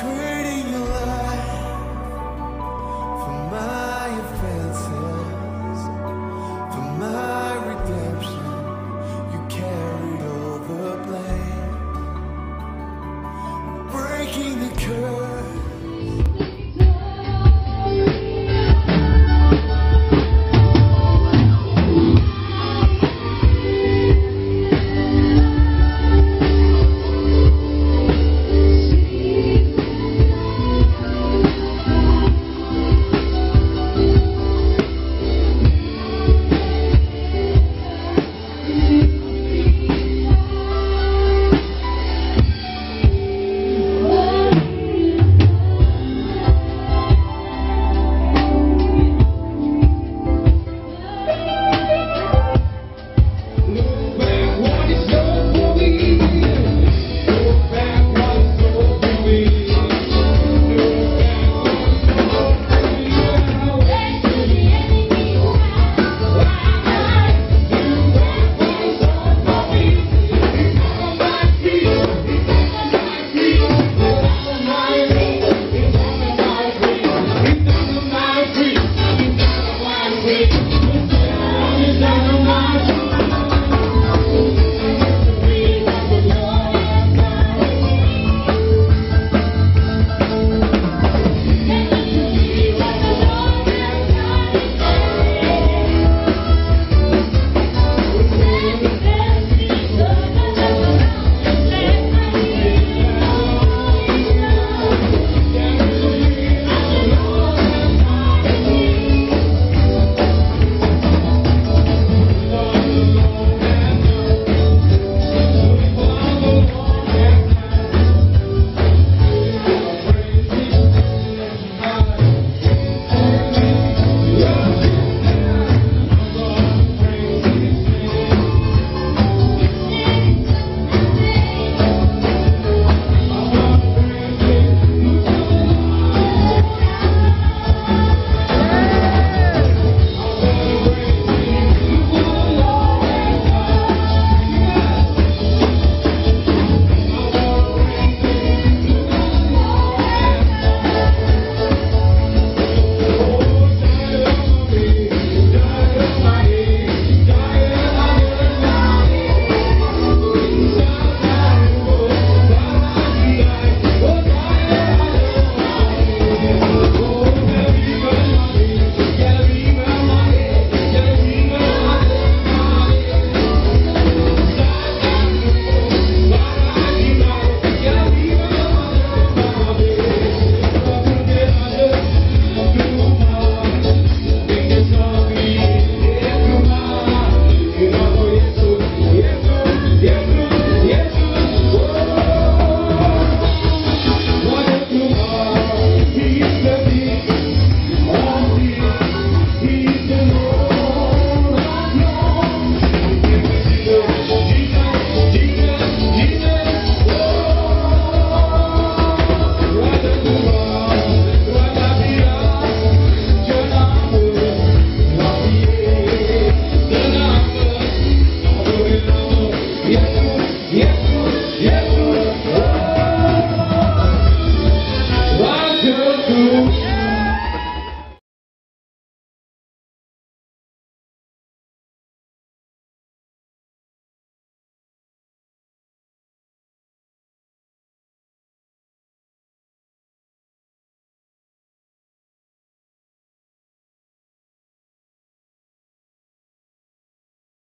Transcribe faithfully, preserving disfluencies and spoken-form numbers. trading your life for my offenses, for my redemption. You carried all the blame, breaking the curse.